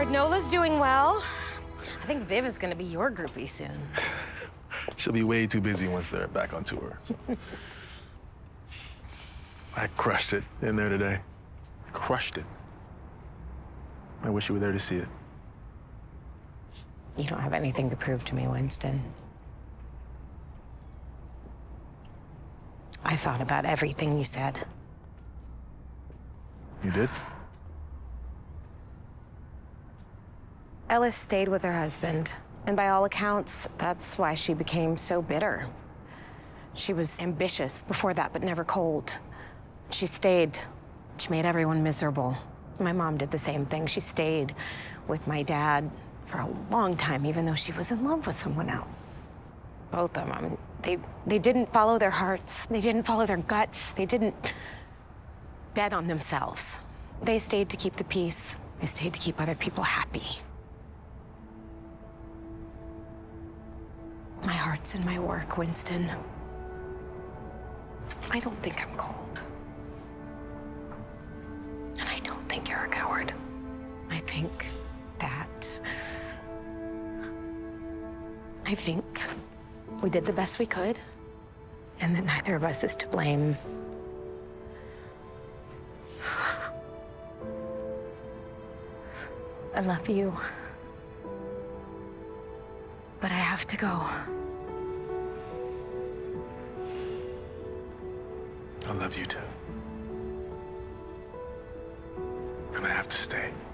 heard Nola's doing well. I think Viv is gonna be your groupie soon. She'll be way too busy once they're back on tour. I crushed it in there today. Crushed it. I wish you were there to see it. You don't have anything to prove to me, Winston. I thought about everything you said. You did? Ellis stayed with her husband, and by all accounts, that's why she became so bitter. She was ambitious before that, but never cold. She stayed. She made everyone miserable. My mom did the same thing. She stayed with my dad for a long time, even though she was in love with someone else. Both of them. They didn't follow their hearts. They didn't follow their guts. They didn't bet on themselves. They stayed to keep the peace. They stayed to keep other people happy. My heart's in my work, Winston. I don't think I'm cold. And I don't think you're a coward. I think we did the best we could, and that neither of us is to blame. I love you, but I have to go. I love you too, and I have to stay.